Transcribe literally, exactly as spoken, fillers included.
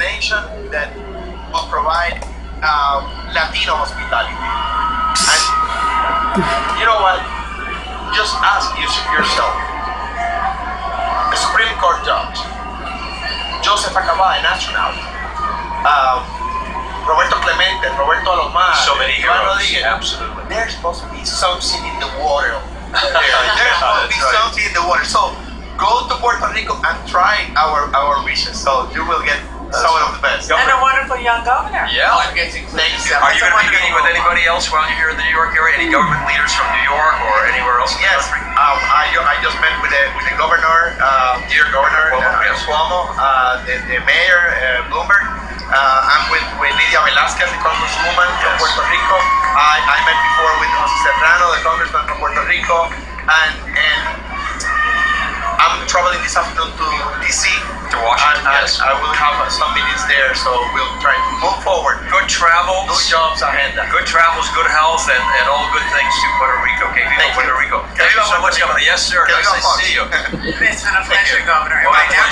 nation that will provide um, Latino hospitality. And you know what? Just ask yourself. The Supreme Court judge, Joseph Acaba, an astronaut, uh, Roberto Clemente, Roberto Alomar, so many heroes. Yeah, absolutely. There's supposed to be something in the water. There. There's supposed to be right. something in the water. So go to Puerto Rico and try our our wishes. So you will get That's some right. of the best. And a wonderful young governor. Yeah. I'm getting Thank you. Are you going to be meeting with anybody else while you're here in the New York area? Any government leaders from New York or anywhere else? In yes. The um, I I just met with the with the governor, uh, dear governor Cuomo, uh, yes. Cuomo uh, the, the mayor uh, Bloomberg. Uh, I'm with with Lydia Velasquez, the congresswoman yes. from Puerto Rico. I I met before with Jose Serrano, the congressman from Puerto Rico, and and I'm traveling this afternoon to D C to Washington. And, yes, I will have some meetings there, so we'll try to move forward. Good travels, good jobs ahead. Good travels, good health, and, and all good things to Puerto Rico. Okay, people, Puerto Rico. Thank you so much, Governor. Yes, sir. Nice to see you. It's been a pleasure, Governor.